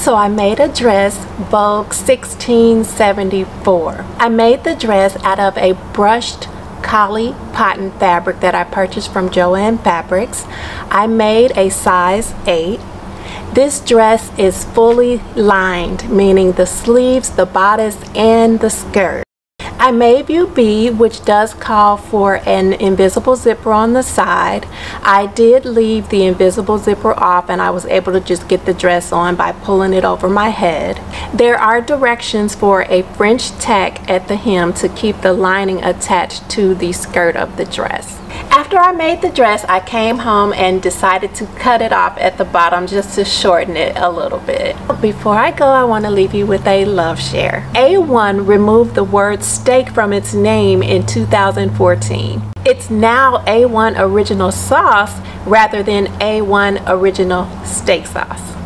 So I made a dress, Vogue 1674. I made the dress out of a brushed collie cotton fabric that I purchased from Joann Fabrics. I made a size 8. This dress is fully lined, meaning the sleeves, the bodice, and the skirt. I made UB, which does call for an invisible zipper on the side. I did leave the invisible zipper off, and I was able to just get the dress on by pulling it over my head. There are directions for a French tack at the hem to keep the lining attached to the skirt of the dress. After I made the dress, I came home and decided to cut it off at the bottom just to shorten it a little bit. Before I go, I want to leave you with a love share. A1 removed the word from its name in 2014. It's now A1 Original Sauce rather than A1 Original Steak Sauce.